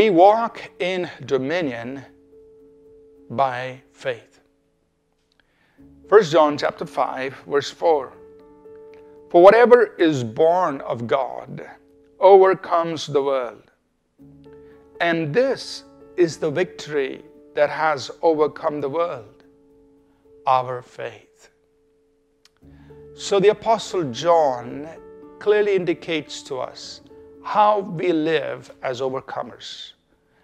We walk in dominion by faith. 1 John chapter 5, verse 4. For whatever is born of God overcomes the world. And this is the victory that has overcome the world, our faith. So the Apostle John clearly indicates to us how we live as overcomers,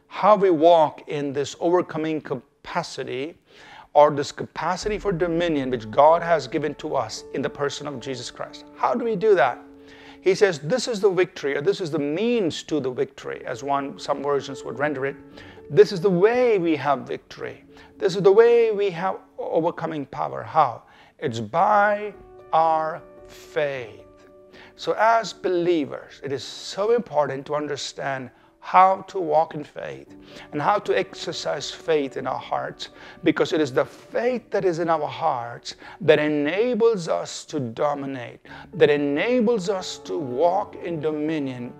how we walk in this overcoming capacity, or this capacity for dominion which God has given to us in the person of Jesus Christ. How do we do that? He says this is the victory, or this is the means to the victory, as some versions would render it. This is the way we have victory. This is the way we have overcoming power. How? It's by our faith. So as believers, it is so important to understand how to walk in faith and how to exercise faith in our hearts, because it is the faith that is in our hearts that enables us to dominate, that enables us to walk in dominion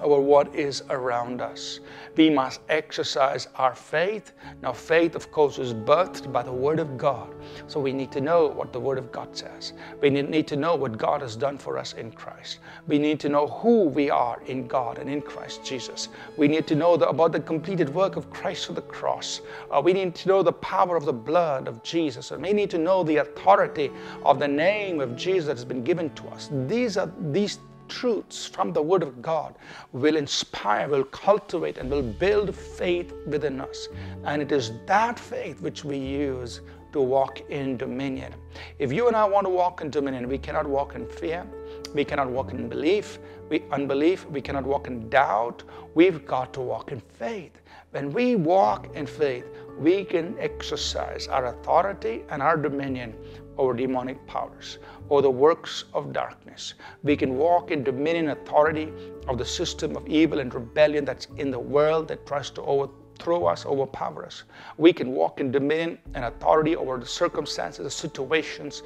over what is around us. We must exercise our faith. Now, faith, of course, is birthed by the Word of God. So we need to know what the Word of God says. We need to know what God has done for us in Christ. We need to know who we are in God and in Christ Jesus. We need to know about the completed work of Christ on the cross. We need to know the power of the blood of Jesus. And we need to know the authority of the name of Jesus that has been given to us. These truths from the Word of God will inspire, will cultivate, and will build faith within us. And it is that faith which we use to walk in dominion. If you and I want to walk in dominion, we cannot walk in fear. We cannot walk in unbelief. We cannot walk in doubt. We've got to walk in faith. When we walk in faith, we can exercise our authority and our dominion over demonic powers, over the works of darkness. We can walk in dominion and authority of the system of evil and rebellion that's in the world that tries to overthrow us, overpower us. We can walk in dominion and authority over the circumstances, the situations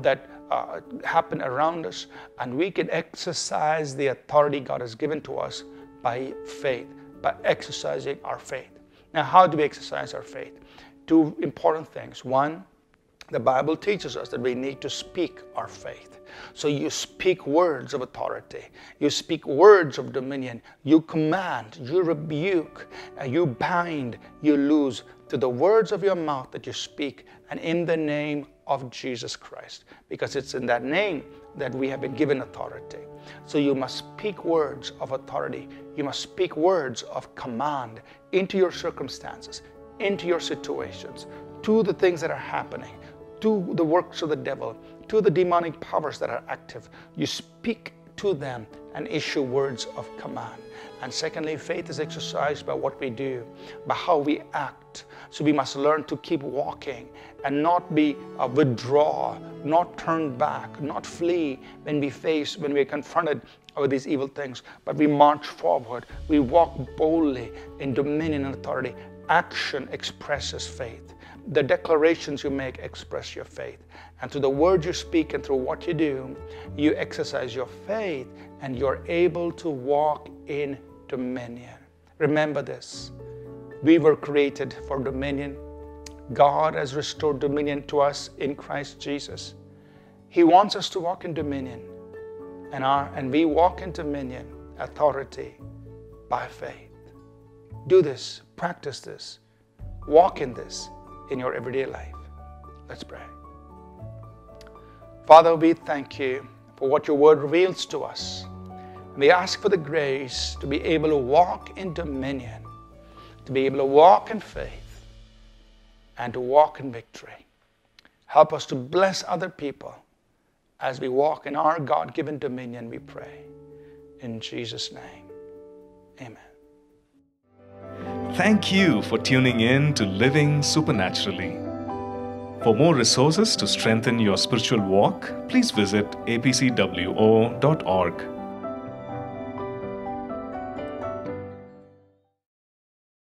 that happen around us, and we can exercise the authority God has given to us by faith, by exercising our faith. Now, how do we exercise our faith? Two important things. One, the Bible teaches us that we need to speak our faith. So you speak words of authority. You speak words of dominion. You command, you rebuke, you bind, you loose, to the words of your mouth that you speak, and in the name of Jesus Christ, because it's in that name that we have been given authority. So you must speak words of authority. You must speak words of command into your circumstances, into your situations, to the things that are happening, to the works of the devil, to the demonic powers that are active. You speak to them and issue words of command. And secondly, faith is exercised by what we do, by how we act. So we must learn to keep walking and not be withdraw, not turn back, not flee when we are confronted with these evil things, but we march forward. We walk boldly in dominion and authority. Action expresses faith. The declarations you make express your faith. And through the words you speak and through what you do, you exercise your faith and you're able to walk in dominion. Remember this. We were created for dominion. God has restored dominion to us in Christ Jesus. He wants us to walk in dominion. And we walk in dominion, authority, by faith. Do this. Practice this. Walk in this in your everyday life. Let's pray. Father, we thank you for what your word reveals to us. We ask for the grace to be able to walk in dominion, to be able to walk in faith, and to walk in victory. Help us to bless other people as we walk in our God-given dominion, we pray. In Jesus' name, amen. Thank you for tuning in to Living Supernaturally. For more resources to strengthen your spiritual walk, please visit apcwo.org.